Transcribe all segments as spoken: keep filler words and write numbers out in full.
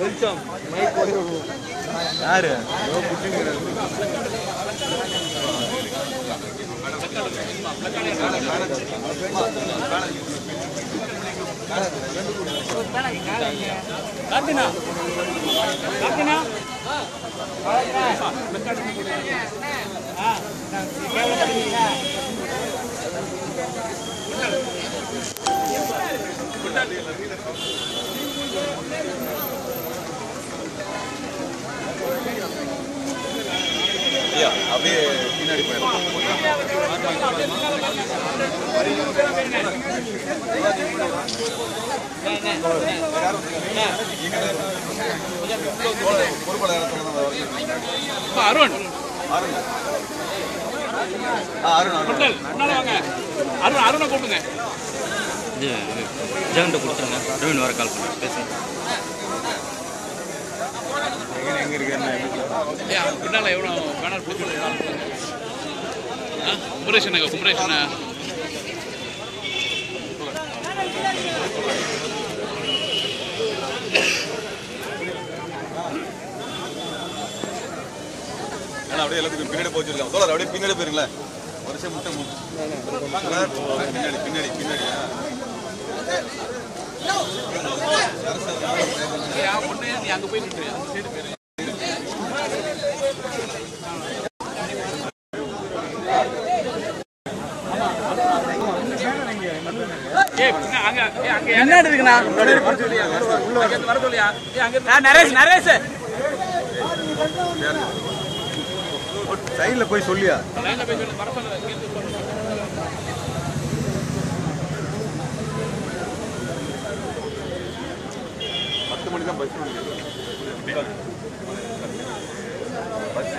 கொஞ்சம் யாரு அப்படியே பின்னாடி போயிடும். அருண் அருண் அருண் அருணை கூப்பிடுங்க. ஜெகண்ட கொடுத்துருங்க. ரவீன் வர கால் பண்ண பேசுங்க. எங்கே இருக்கு பின்னால் எவ்வளோ பேனர் குமரேஷனுங்க குமரேஷன் அப்படியே எல்லாத்துக்கும் பின்னாடி போச்சுருக்காங்க. சோழர் அப்படியே பின்னாடி போயிருங்களேன். வருஷம் மட்டும் பின்னாடி பின்னாடி பின்னாடி அங்கே போய் நின்று அந்த சைடு போயிரு. என்ன இருக்குண்ணா வர சொல்லியா நரேஷ் நரேஷ் சைடில் போய் சொல்லியா பத்து மணி தான் பஸ் பஸ்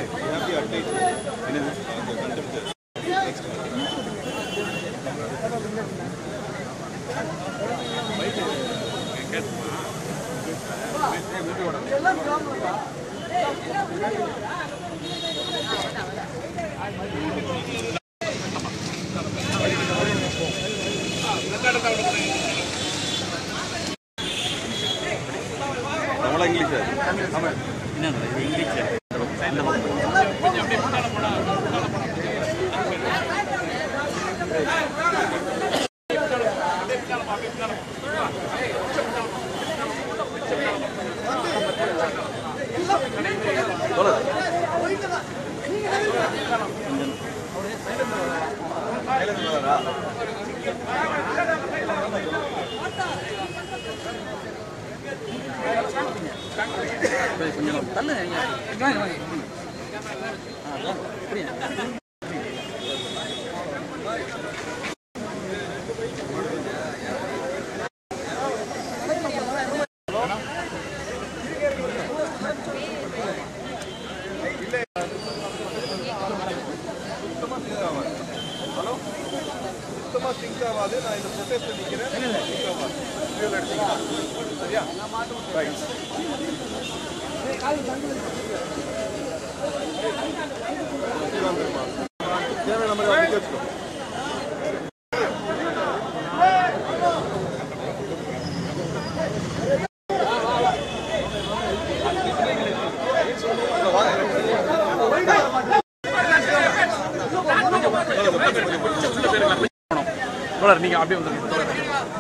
நீங்க அப்படியே வந்துருங்க.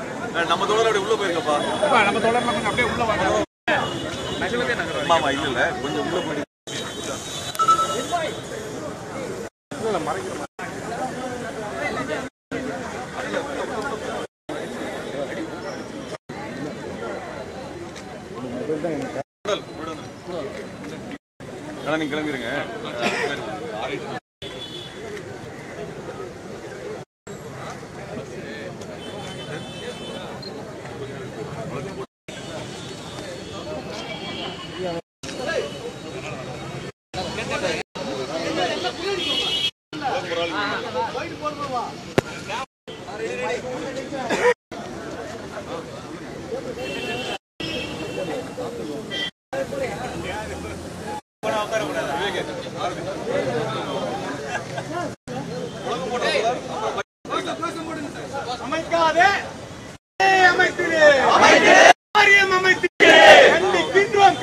நம்ம தோழர் அப்படியே உள்ள போயிருக்கப்பா. நம்ம தோழர் நம்ம அப்படியே உள்ள வாங்க. ஆமா இல்ல இல்ல கொஞ்சம் உள்ள போய் நீங்க கிளம்பிடுங்க. அமைக்காதே அமைத்திலே அமைத்திலே காரியம் அமைத்திலே கண்டிக்கின்றோம்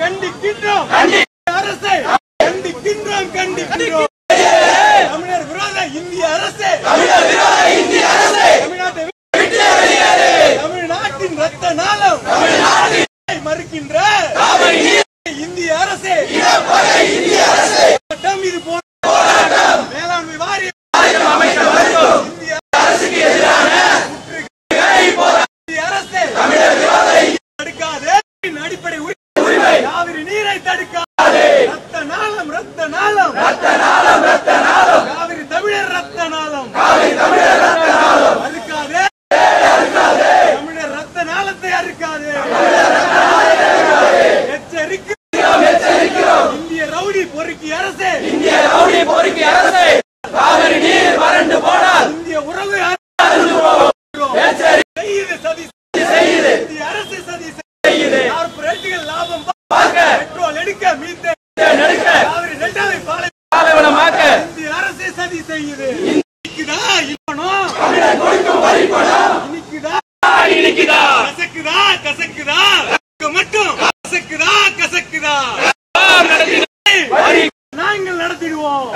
கசக்குதா மட்டும் கசக்குதா கசக்குதா நாங்கள் நடத்திடுவோம்.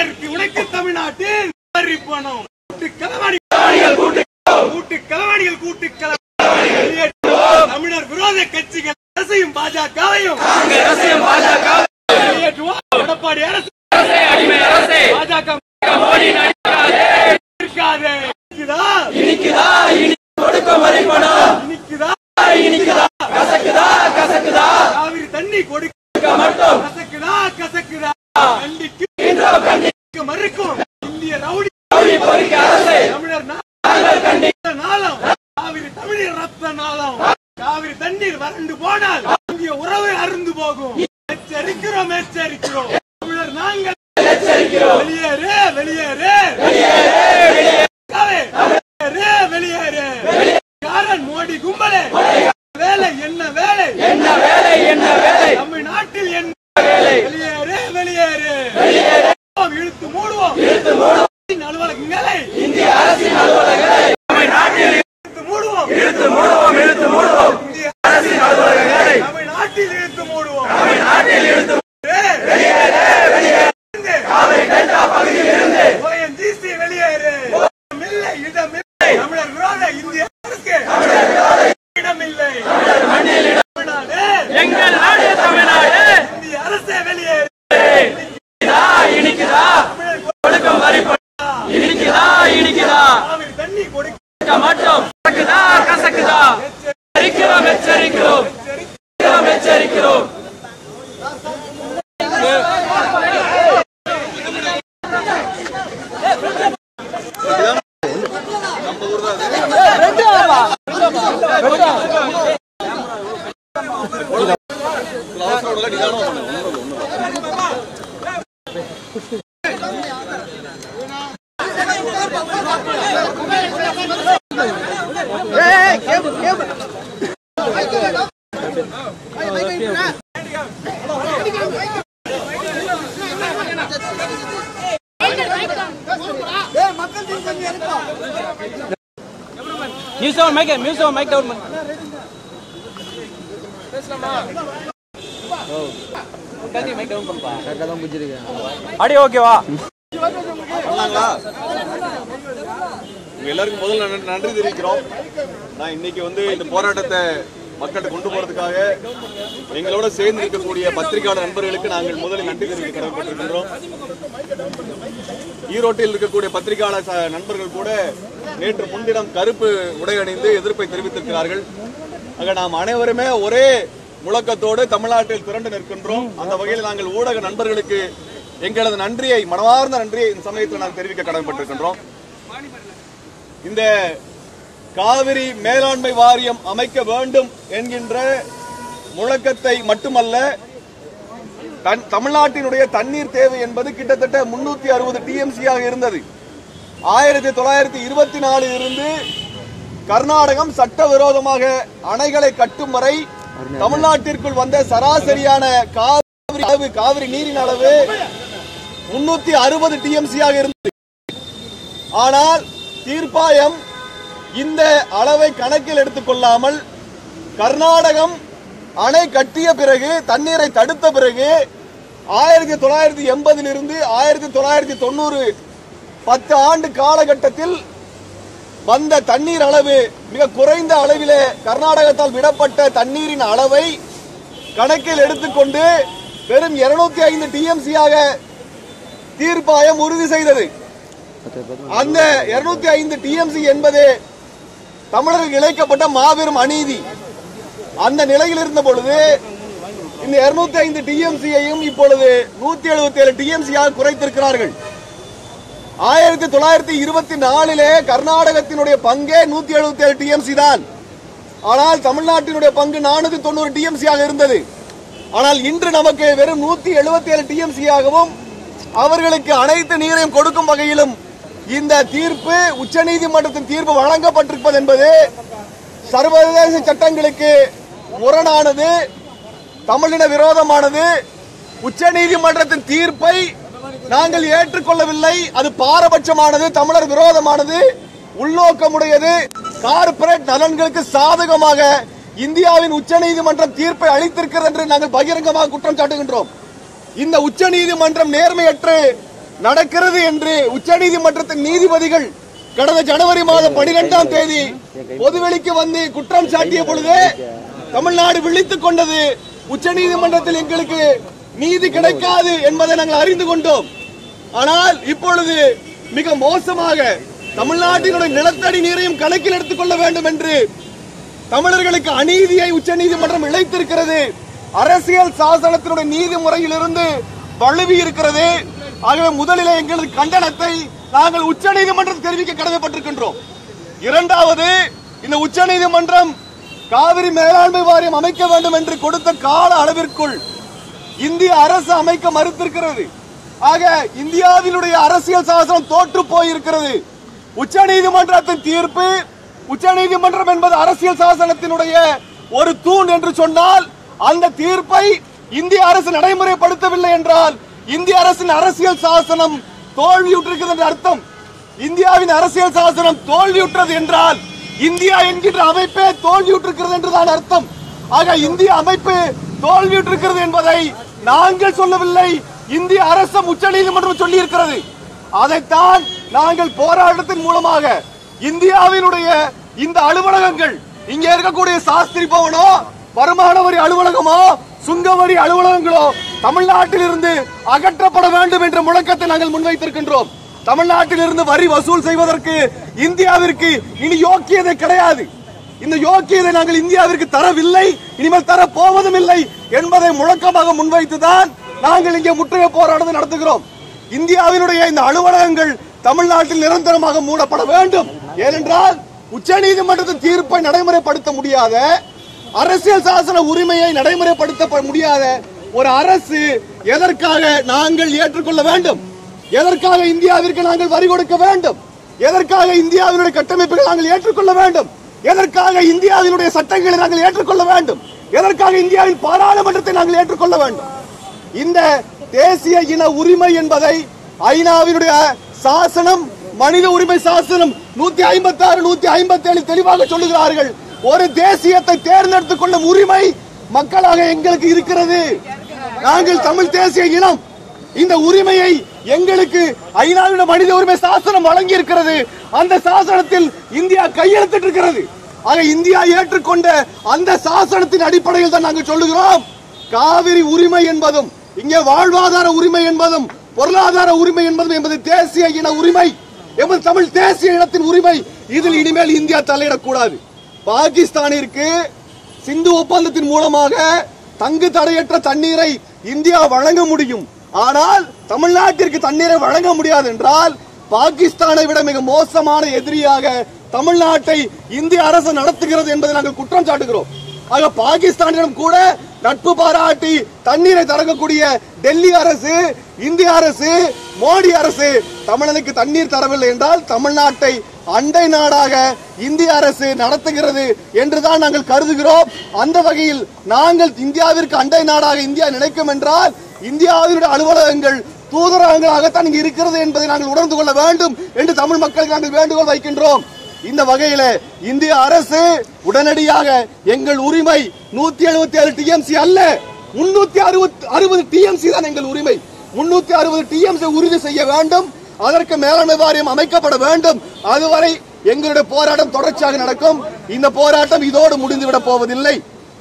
அதற்கு உனக்கு தமிழ்நாட்டில் வரி பணம் கூட்டு களவாணிகள் கூட்டு களவாணிகள் கூட்டு களவாணிகள் தமிழர் விரோத கட்சிகள் அரசையும் பாஜகவையும் எடப்பாடி அரசு பாஜக மறுக்கும் இந்திய ரவுடி தமிழர் நாளம் காவிரி தமிழர் ரத்த நாளம் காவிரி தண்ணீர் வறண்டு போனால் இந்திய உறவை அருந்து போகும். எச்சரிக்கிறோம் எச்சரிக்கிறோம் தமிழர் நாங்கள் வெளியேறு வெளியேறு வெளியேறு காரன் மோடி கும்பலே வேலை என்ன வேலை என்ன வேலை என்ன வேலை தமிழ்நாட்டில் என்ன வேலை வெளியேறு வெளியேறு இழுத்து மூடுவோம் இழுத்து மூடுவோம் அலுவலகங்களை இந்திய அரசின் அலுவலகங்களை தமிழ்நாட்டில் இழுத்து மூடுவோம் இழுத்து மூடுவோம் இழுத்து மூடுவோம் இந்திய அரசின் அலுவலகங்களை தமிழ்நாட்டில் இழுத்து மூடுவோம் தமிழ்நாட்டில் இழுத்து வெளியேறு வெளியேறு காவிரி டெல்டா பகுதியில் இருந்து ஓ என் ஜி சி வெளியேறு இல்லை இடமில்லை தமிழர் விரோத இந்திய அரசு தமிழர் விரோத இடமில்லை எங்கள் நாடு தமிழ்நாடு இந்திய அரசே வெளியேறு இனிக்குதா கொடுக்கும் வரி பணம் இனிக்குதா இனிக்குதா தண்ணி கொடுக்க மாட்டோம் கசக்குதா கசக்குதா எச்சரிக்கிறோம் எச்சரிக்கிறோம் எச்சரிக்கிறோம் எச்சரிக்கிறோம் Music on mic, music on mic down. Kadi mic down pampa. Kadam bujiriga. Adi okay va. Pannangala. எல்லாருக்கும் முதல்ல நன்றி தெரிவிக்கிறோம். நான் இன்னைக்கு வந்து இந்த போராட்டத்தை மக்களுக்கு கொண்டு போறதுக்காக எங்களோட சேர்ந்து இருக்கக்கூடிய பத்திரிகையாளர் நண்பர்களுக்கு நாங்கள் முதலில் நன்றி தெரிவிக்க கடமைப்பட்டிருக்கின்றோம். ஈரோட்டில் இருக்கக்கூடிய பத்திரிகையாளர் நண்பர்கள் கூட நேற்று முன்தினம் கருப்பு உடை அணிந்து எதிர்ப்பை தெரிவித்திருக்கிறார்கள். ஆக நாம் அனைவருமே ஒரே முழக்கத்தோடு தமிழ்நாட்டில் திரண்டு நிற்கின்றோம். அந்த வகையில் நாங்கள் ஊடக நண்பர்களுக்கு எங்களது நன்றியை மனமார்ந்த நன்றியை இந்த சமயத்தில் நாங்கள் தெரிவிக்க கடமைப்பட்டிருக்கின்றோம். இந்த காவிரி மேலாண்மை வாரியம் அமைக்க வேண்டும் என்கின்ற முழக்கத்தை மட்டுமல்ல, தமிழ்நாட்டினுடைய தண்ணீர் தேவை என்பது கிட்டத்தட்ட முன்னூத்தி அறுபது டி எம் சி ஆக இருந்தது. ஆயிரத்தி தொள்ளாயிரத்தி இருபத்தி நாலில் இருந்து கர்நாடகம் சட்டவிரோதமாக அணைகளை கட்டும் வரை தமிழ்நாட்டிற்குள் வந்த சராசரியான காவிரி அளவு காவிரி நீரின் அளவு முன்னூத்தி அறுபது டி எம் சி ஆக இருந்தது. ஆனால் தீர்ப்பாயம் இந்த அளவை கணக்கில் எடுத்துக் கொள்ளாமல் கர்நாடகம் அணை கட்டிய பிறகு தண்ணீரை தடுத்த பிறகு ஆயிரத்தி தொள்ளாயிரத்தி எண்பதிலிருந்து ஆயிரத்தி தொள்ளாயிரத்தி தொண்ணூறு பத்து ஆண்டு காலகட்டத்தில் வந்த தண்ணீர் அளவு மிக குறைந்த அளவிலே கர்நாடகத்தால் விடப்பட்ட தண்ணீரின் அளவை கணக்கில் எடுத்துக்கொண்டு வெறும் இருநூத்தி ஐந்து டி எம் சி ஆக தீர்ப்பாயம் உறுதி செய்தது. அந்த இருநூத்தி ஐந்து டி எம் சி என்பது தமிழருக்கு இழைக்கப்பட்ட மாபெரும் அநீதி. அந்த நிலையில் இருந்த பொழுது இந்த இருநூத்தி ஐந்து டி எம் சி யையும் இப்பொழுது நூத்தி எழுபத்தி ஏழு டி எம் சி ஆக குறைத்திருக்கிறார்கள். ஆயிரத்தி தொள்ளாயிரத்தி இருபத்தி நாலிலே கர்நாடகத்தினுடைய பங்கே நூத்தி எழுபத்தி ஏழு டி எம் சி தான். ஆனால் தமிழ்நாட்டினுடைய பங்கு நானூத்தி தொண்ணூறு டி எம் சி ஆக இருந்தது. ஆனால் இன்று நமக்கு வெறும் நூத்தி எழுபத்தி ஏழு டி எம் சி ஆகவும் அவர்களுக்கு அனைத்து நீரையும் கொடுக்கும் வகையிலும் இந்த தீர்ப்பு உச்ச நீதிமன்றத்தின் தீர்ப்பு வழங்கப்பட்டிருப்பது என்பது சர்வதேச சட்டங்களுக்கு முரணானது, தமிழின விரோதமானது. உச்ச நீதிமன்றத்தின் தீர்ப்பை நாங்கள் ஏற்றுக்கொள்ளவில்லை. அது பாரபட்சமானது, தமிழர் விரோதமானது. உள்நோக்கமுடையது. கார்ப்பரேட் நலன்களுக்கு சாதகமாக இந்தியாவின் உச்சநீதிமன்றம் தீர்ப்பை அளித்திருக்கிறது என்று நாங்கள் பகிரங்கமாக குற்றம் சாட்டுகின்றோம். இந்த உச்சநீதிமன்றம் நேர்மையற்று நடக்கிறது என்று உச்சநீதிமன்றத்தின் நீதிபதிகள் கடந்த ஜனவரி மாதம் பனிரெண்டாம் தேதி பொதுவெளிக்கு வந்து குற்றம் சாட்டிய பொழுது தமிழ்நாடு விழித்துக் கொண்டது. உச்சநீதிமன்றத்தில் எங்களுக்கு நீதி கிடைக்காது என்பதை நாங்கள் அறிந்து கொண்டோம். ஆனால் இப்பொழுது மிக மோசமாக தமிழ்நாட்டினுடைய நிலத்தடி நீரையும் கணக்கில் எடுத்துக் கொள்ள வேண்டும் என்று தமிழர்களுக்கு அநீதியை உச்சநீதிமன்றம் இழைத்திருக்கிறது. அரசியல் சாசனத்தினுடைய நீதி முறையிலிருந்து வலுவி இருக்கிறது. ஆகவே முதலில் எங்களது கண்டனத்தை நாங்கள் உச்சநீதிமன்றம் தெரிவிக்க கடமைப்பட்டிருக்கின்றோம். இரண்டாவது, இந்த உச்சநீதிமன்றம் காவிரி மேலாண்மை வாரியம் அமைக்க வேண்டும் என்று கொடுத்த கால அளவிற்குள் இந்திய அரசு அமைக்க மறுத்திருக்கிறது. ஆக இந்தியாவினுடைய அரசியல் சாசனம் தோற்று போயிருக்கிறது. உச்சநீதிமன்றத்தின் தீர்ப்பு, உச்சநீதிமன்றம் என்பது அரசியல் சாசனத்தினுடைய ஒரு தூண் என்று சொன்னால், அந்த தீர்ப்பை இந்திய அரசு நடைமுறைப்படுத்தவில்லை என்றால் இந்திய அரசின் அரசியல் சாசனம் தோல்வியுற்றிருக்கிறது என்ற அர்த்தம். இந்தியாவின் அரசியல் சாசனம் தோல்வியுற்றது என்றால் இந்தியா என்கின்ற அமைப்பே தோல்வியுற்றிருக்கிறது என்றுதான் அர்த்தம். ஆக இந்திய அமைப்பு தோல்வியுற்றிருக்கிறது என்பதை நாங்கள் சொல்லவில்லை, இந்திய அரசு உச்சநீதிமன்றம் சொல்லி இருக்கிறது. அதைத்தான் நாங்கள் போராட்டத்தின் மூலமாக இந்தியாவினுடைய இந்த அலுவலகங்கள், இங்க இருக்கக்கூடிய சாஸ்திரி பவனோ, வருமான வரி அலுவலகமோ, சுங்கவரி அலுவலகங்களோ தமிழ்நாட்டில் இருந்து அகற்றப்பட வேண்டும் என்ற முழக்கத்தை நாங்கள் முன்வைத்திருக்கின்றோம். தமிழ்நாட்டில் இருந்து வரி வசூல் செய்வதற்கு இந்தியாவிற்கு இனி யோக்கியதை கிடையாது. இந்த யோக்கியதை நாங்கள் இந்தியாவிற்கு தரவில்லை, இனிமேல் தர போவதும் இல்லை என்பதை முழக்கமாக முன்வைத்துதான் நாங்கள் இங்கே முற்றுகை போராட்டம் நடத்துகிறோம். இந்தியாவினுடைய இந்த அலுவலகங்கள் தமிழ்நாட்டில் நிரந்தரமாக மூடப்பட வேண்டும். ஏனென்றால் உச்சநீதிமன்றத்தின் தீர்ப்பை நடைமுறைப்படுத்த முடியாத, அரசியல் சாசன உரிமையை நடைமுறைப்படுத்த முடியாத ஒரு அரசு எதற்காக நாங்கள் ஏற்றுக்கொள்ள வேண்டும்? எதற்காக இந்தியாவிற்கு நாங்கள் வரி கொடுக்க வேண்டும்? எதற்காக இந்தியாவினுடைய கட்டமைப்புகளை நாங்கள் ஏற்றுக்கொள்ள வேண்டும்? எதற்காக இந்தியாவினுடைய சட்டங்களை நாங்கள் ஏற்றுக்கொள்ள வேண்டும்? எதற்காக இந்தியாவின் பாராளுமன்றத்தை நாங்கள் ஏற்றுக்கொள்ள வேண்டும்? இந்த தேசிய இன உரிமை என்பதை ஐநாவினுடைய சாசனம், மனித உரிமை சாசனம் நூத்தி ஐம்பத்தி ஆறு நூத்தி ஐம்பத்தி ஏழு தெளிவாக சொல்லுகிறார்கள். ஒரு தேசியத்தை தேர்ந்தெடுத்துக் கொள்ளும் உரிமை மக்களாக எங்களுக்கு இருக்கிறது. நாங்கள் தமிழ் தேசிய இனம். இந்த உரிமையை எங்களுக்கு ஐநாவினுடைய மனித உரிமை சாசனம் வழங்கி இருக்கிறது. அந்த சாசனத்தில் இந்தியா கையெழுத்திட்டு இருக்கிறது. ஆக இந்தியா ஏற்றுக்கொண்ட அந்த சாசனத்தின் அடிப்படையில் தான் நாங்கள் சொல்லுகிறோம், காவிரி உரிமை என்பதும் இங்கே வாழ்வாதார உரிமை என்பதும் பொருளாதார உரிமை என்பதும் என்பது தேசிய இன உரிமை, என்பது தமிழ் தேசிய இனத்தின் உரிமை. இதில் இனிமேல் இந்தியா தலையிடக்கூடாது. பாகிஸ்தானிற்கு சிந்து ஒப்பந்தத்தின் மூலமாக தங்கு தடையற்ற தண்ணீரை இந்தியா வழங்க முடியும். ஆனால் தமிழ்நாட்டிற்கு தண்ணீரை வழங்க முடியாது என்றால் பாகிஸ்தானை விட மிக மோசமான எதிரியாக தமிழ்நாட்டை இந்திய அரசு நடத்துகிறது என்பதை நாங்கள் குற்றம் சாட்டுகிறோம். ஆக பாகிஸ்தானிடம் கூட நட்பு பாராட்டி தண்ணீரை தரக்கூடிய டெல்லி அரசு, இந்திய அரசு, மோடி அரசு தமிழனுக்கு தண்ணீர் தரவில்லை என்றால் தமிழ்நாட்டை அண்டை நாடாக இந்திய அரசு நடத்துகிறது என்றுதான் நாங்கள் கருதுகிறோம். அந்த வகையில் நாங்கள் இந்தியாவிற்கு அண்டை நாடாக இந்தியா நினைக்கும் என்றால் இந்தியாவினுடைய அலுவலகங்கள் தூதரகங்களாகத்தான் இங்கு இருக்கிறது என்பதை நாங்கள் உணர்ந்து கொள்ள வேண்டும் என்று தமிழ் மக்களுக்கு நாங்கள் வேண்டுகோள் வைக்கின்றோம். இந்த வகையில இந்திய அரசு உடனடியாக எங்கள் உரிமை நூத்தி எழுபத்தி ஏழு டிஎம்சி அல்ல, முன்னூத்தி அறுபத்தி அறுபது டிஎம்சி தான் எங்கள் உரிமை. முன்னூத்தி அறுபது டிஎம்சி உறுதி செய்ய வேண்டும். அதற்கு மேலாண்மை வாரியம் அமைக்கப்பட வேண்டும். அதுவரை எங்களுடைய போராட்டம் தொடர்ச்சியாக நடக்கும். இந்த போராட்டம் இதோடு முடிந்துவிட போவதில்லை.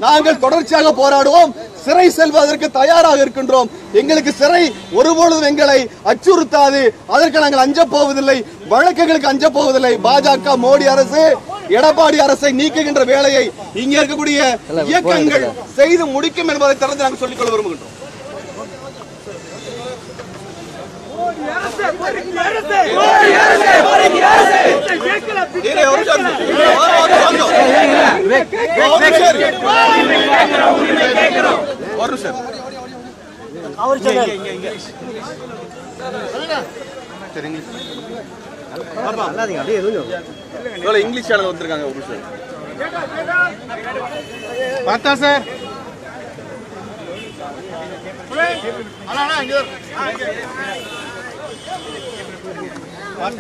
நாங்கள் தொடர்ச்சியாக போராடுவோம். சிறை செல்வதற்கு தயாராக இருக்கின்றோம். எங்களுக்கு சிறை ஒருபொழுதும் எங்களை அச்சுறுத்தாது. அதற்கு நாங்கள் அஞ்ச போவதில்லை, வழக்குகளுக்கு அஞ்ச போவதில்லை. பாஜக மோடி அரசு எடப்பாடி அரசை நீக்குகின்ற வேலையை இங்கே இருக்கக்கூடிய இயக்கங்கள் செய்து முடிக்கும் என்பதை திறந்து நாங்கள் சொல்லிக்கொள்ள விரும்புகின்றோம். இங்கிலீஷ் சேனல் வந்திருக்காங்க பார்த்தா சார். அண்ணா அண்ணா இங்க As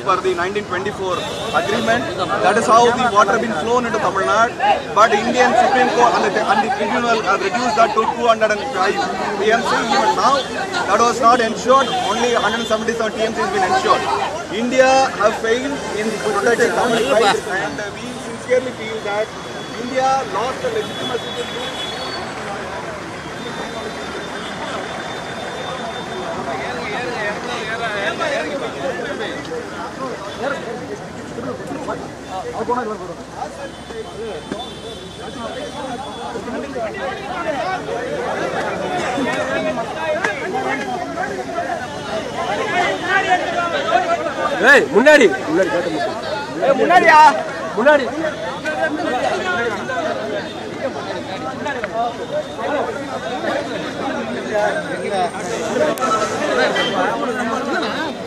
per the nineteen twenty-four agreement, that is how the water been flown into Tamil Nadu. But Indian Supreme Court and the, and the tribunal uh, reduced that to two hundred five T M C. Even now, that was not ensured. Only one hundred seventy-seven T M C has been ensured. India have failed in protecting Tamil rights, and uh, we sincerely feel that India lost the legitimacy to முன்னாடி முன்னாடியா முன்னாடி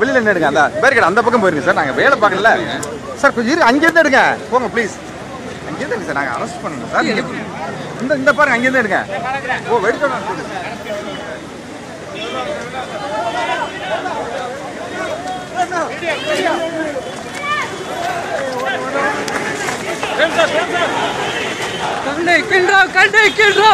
வெளியில என்ன எடுங்க பேர் அந்த பக்கம் போயிருங்க sir. நாங்க வேலை பார்க்கல சார், கொஞ்சம் அங்கேருந்து எடுங்க போங்க ப்ளீஸ். அங்கேருந்து எடுங்க சார், நாங்கள் அரெஸ்ட் பண்ணணும் சார். இந்த இந்த பாருங்க அங்கேருந்து எடுங்க. ஓ எடுக்கணும் கண்டை கிண்டோ கண்டை கிண்டோ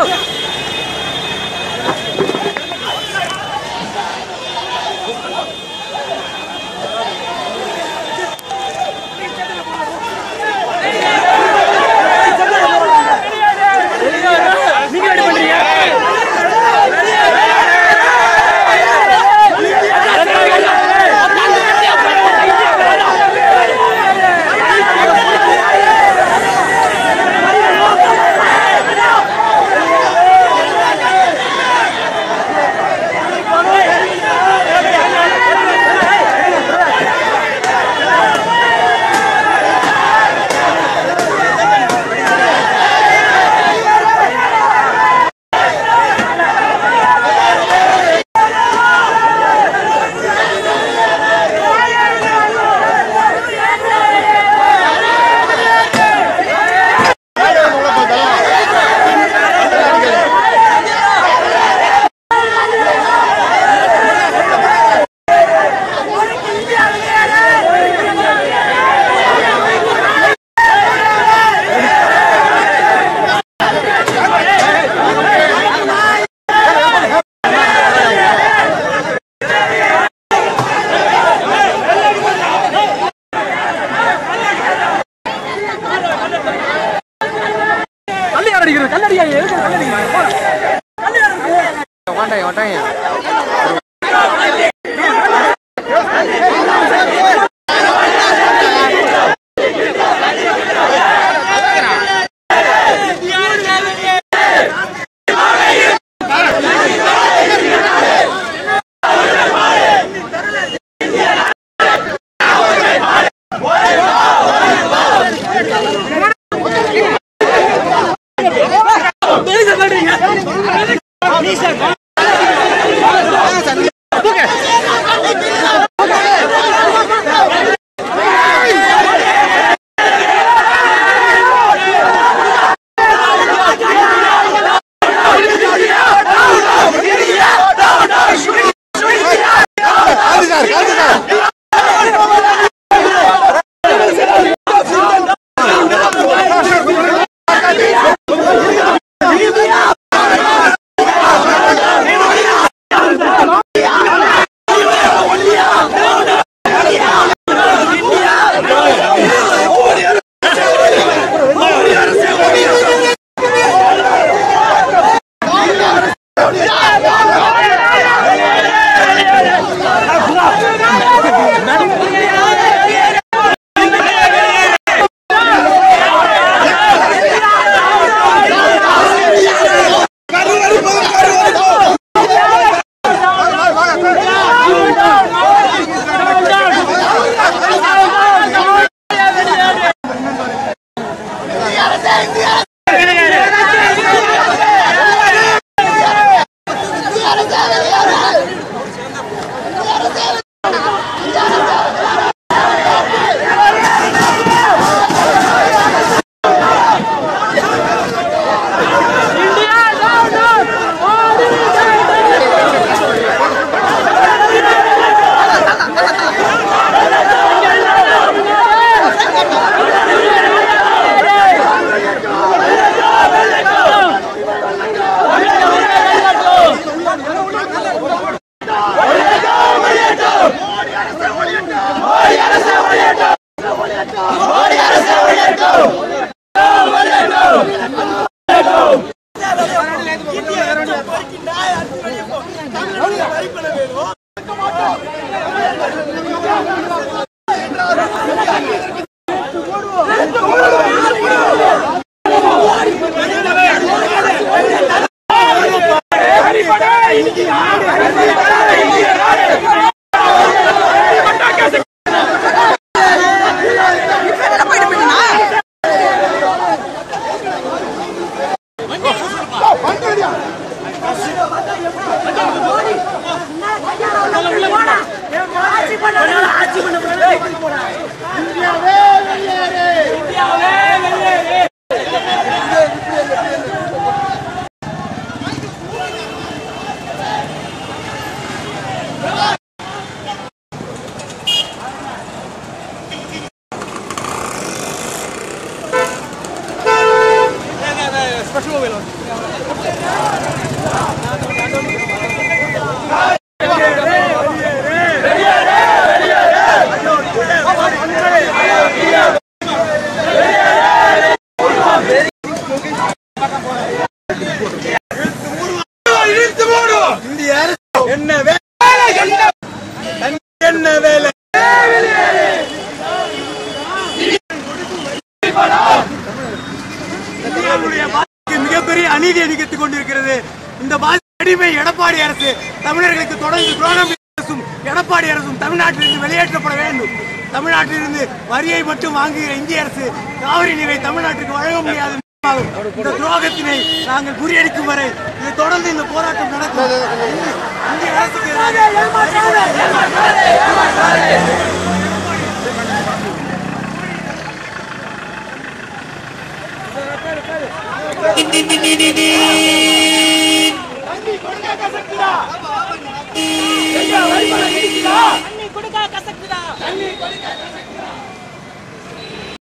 ஒட்டங்க ஒட்டங்க வரியை மட்டும் வாங்குகிற இந்திய அரசு காவிரி நீரை தமிழ்நாட்டுக்கு வழங்க முடியாது. இந்த துரோகத்தினை நாங்கள் முறியடிக்கும் வரை இதை தொடர்ந்து இந்த போராட்டம் நடக்கிறது. இந்திய அரசுக்கு எதிராக